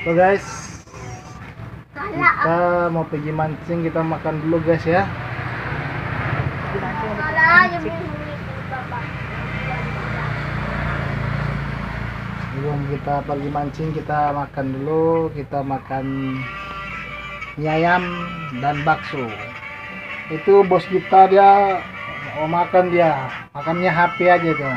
So guys, kita mau pergi mancing, kita makan dulu guys ya. Sebelum kita pergi mancing, kita makan dulu, kita makan mie ayam dan bakso. Itu bos kita, dia mau makan, dia makannya HP aja tuh.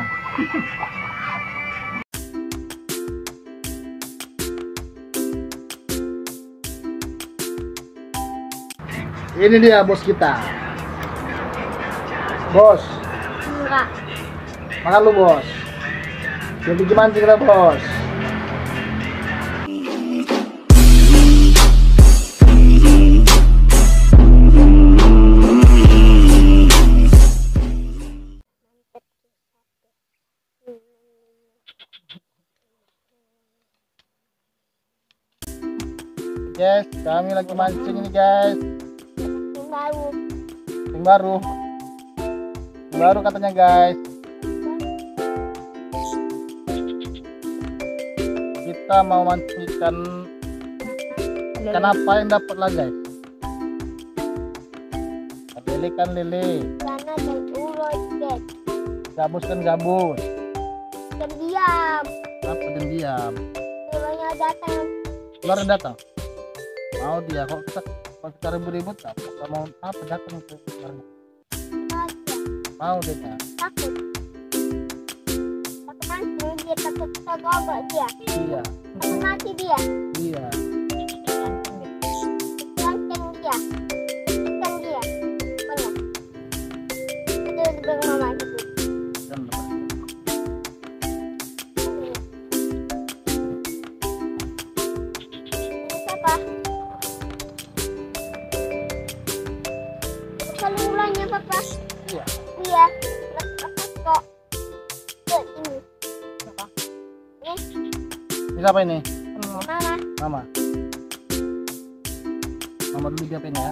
Ini dia bos kita. Bos. Enggak. Makan lu bos. Jadi gimana sih kita bos? Guys, kami lagi mancing ini guys. Baru katanya guys. Kita mau mancing ikan apa yang dapat lah guys? Lele kan lele. Gabus kan gabus. Dendiam. Apa dendiam? Ularnya datang. Ularnya datang. Mau dia kok kita ribut-ribut apa mau apa datang ke ularnya? Mau dia takut. Dia takut kita gobok dia. Iya. Takut mati dia. Iya. Lanceng dia. Ikan dia. Banyak. Itu dengan mama gitu. Siapa? Kalau ulangnya papa. Iya. Iya. Kok. Ini. Siapa ini? Mama dulu siapa ini ya?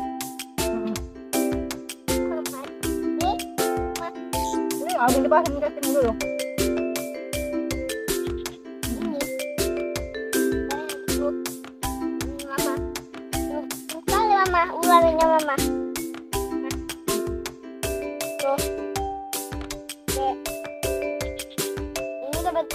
Aku dipasin kesini dulu. Mama, ularnya mama. Tuh. Ini dapat.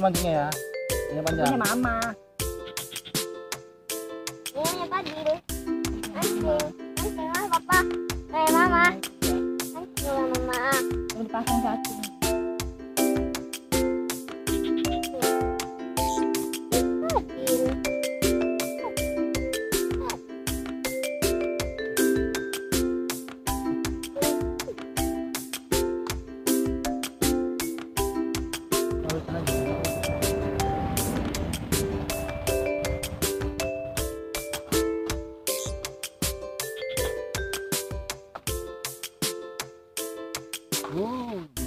Mancingnya ya, ini panjang. Ini mama. Ini pancing. Pancing papa. Kayak mama. Pancing mama. Udah pasang satu.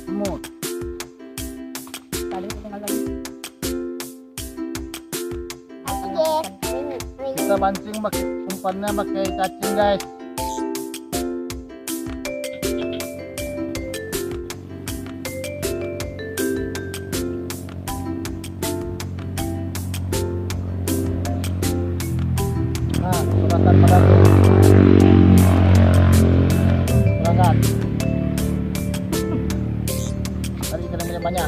Semut. Kita mancing pakai umpannya, pakai cacing guys. Nah, serahkan padaku. Serahkan. Banyak.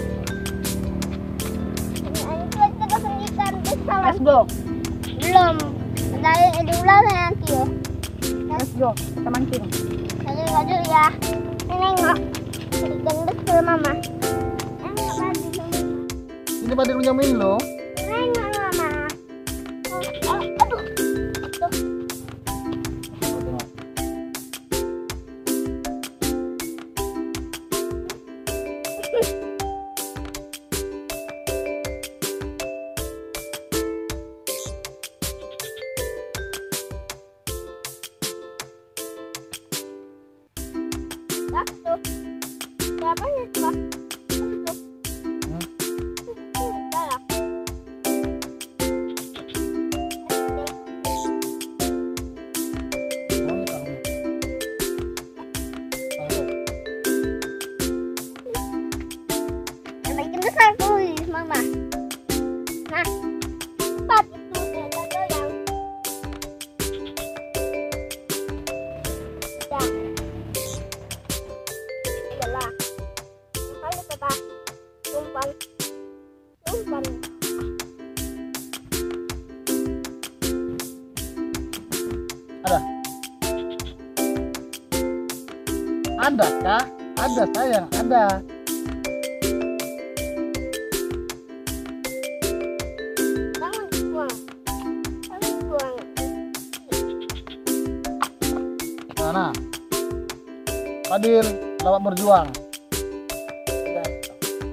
Let's go. Belum. Dari ular nanti yo. Let's go. Kita mancing. Ayo ya. Nengok. Ikan besar mama. Ini badan punya Milo. Nengok mama. Aduh. bakso. Siapa yang bakso? Mama, nah tempat itu ada yang jelas. Kalau kita umpan ada kah? Ada sayang, ada. Nah, hadir lewat berjuang. Tidak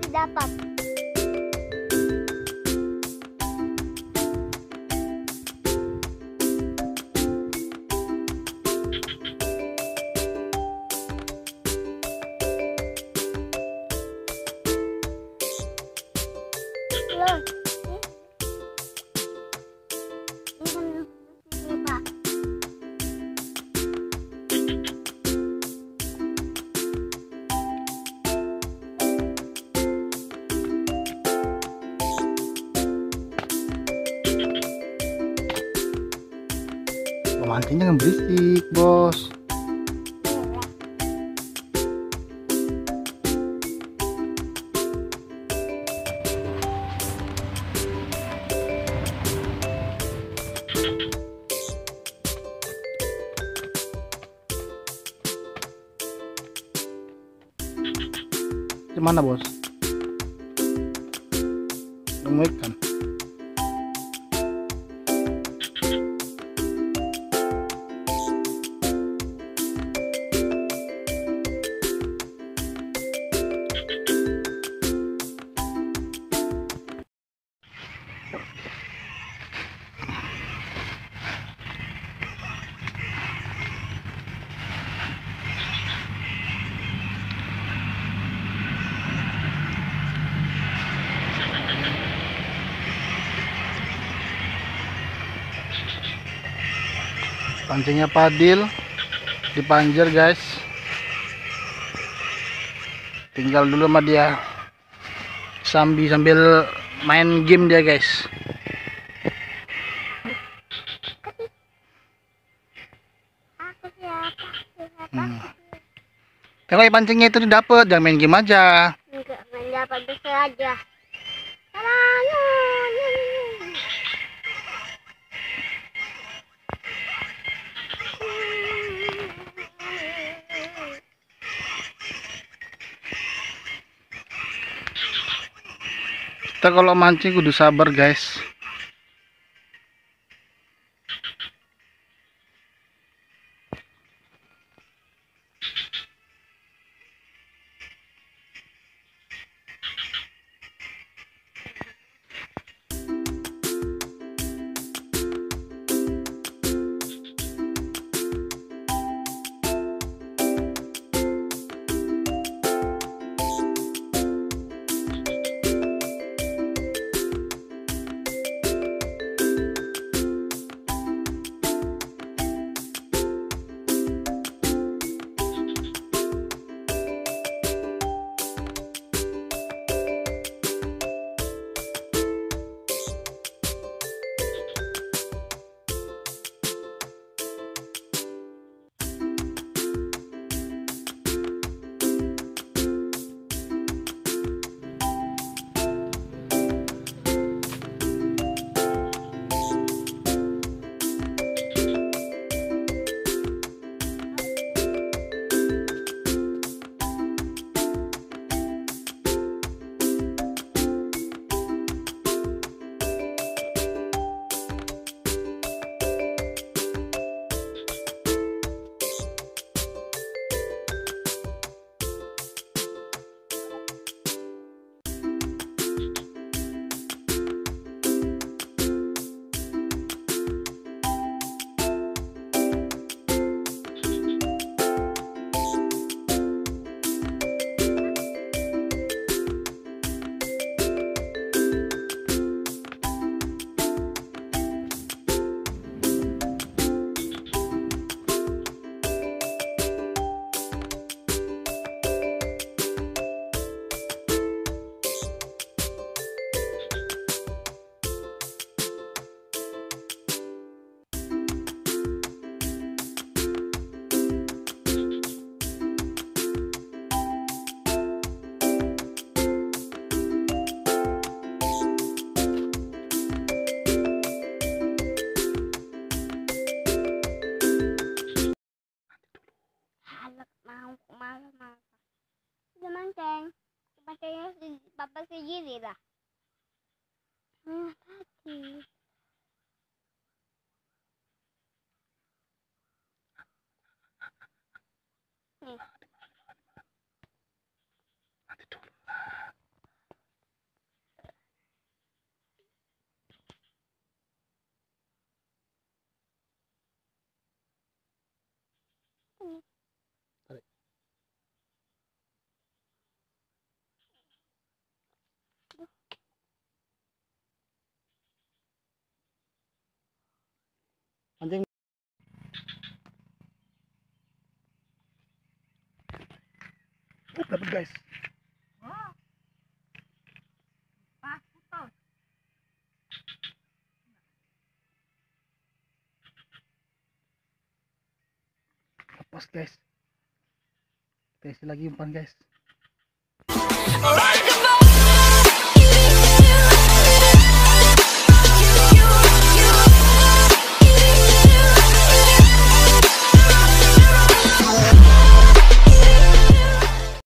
didapat. Mancingnya kan berisik, bos. Gimana, bos? Nemu ikan. Pancingnya Padil dipanjer, guys. Tinggal dulu sama dia sambil main game dia, guys. Kalau pancingnya itu didapat, jangan main game aja. Enggak main dapat besar aja. Kita kalau mancing kudu sabar, guys. gini lah. Tadi. Nih. Nanti dulu lah. Anjing. Dapat guys. Oh. Pas putus. Lepas guys. Kita isi lagi umpan guys.